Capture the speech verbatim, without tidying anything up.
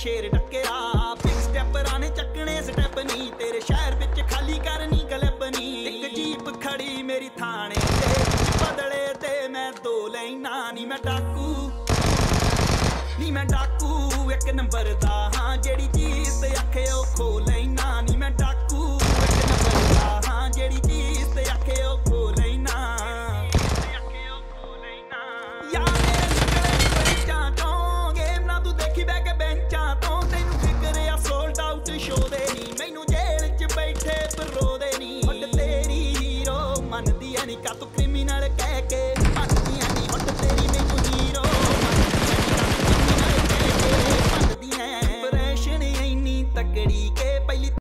शेर टक्केरा big step राने चकने स्टेप नी तेरे शहर बिच खाली करनी गलबनी एक जीप खड़ी मेरी थाने ते बदले ते मैं दो लेना नी मैं डाकू नी मैं डाकू एक नंबर दा हां जेड़ी चीज ते आखे ओ खो लेना नी मैं डाकू एक नंबर दा हां जेड़ी चीज ते आखे ओ खो लेना ते आखे ओ खो लेना यार मेरे निकले परिचा तो गेम ना तू देखी बैके बेंचा तो तेनू फिकर या सोल्ड आउट शो दे नी मैनू जेल च बैठे पर रो दे नी और तेरी हीरो मन दी यानी का तू क्रिमिनल कह के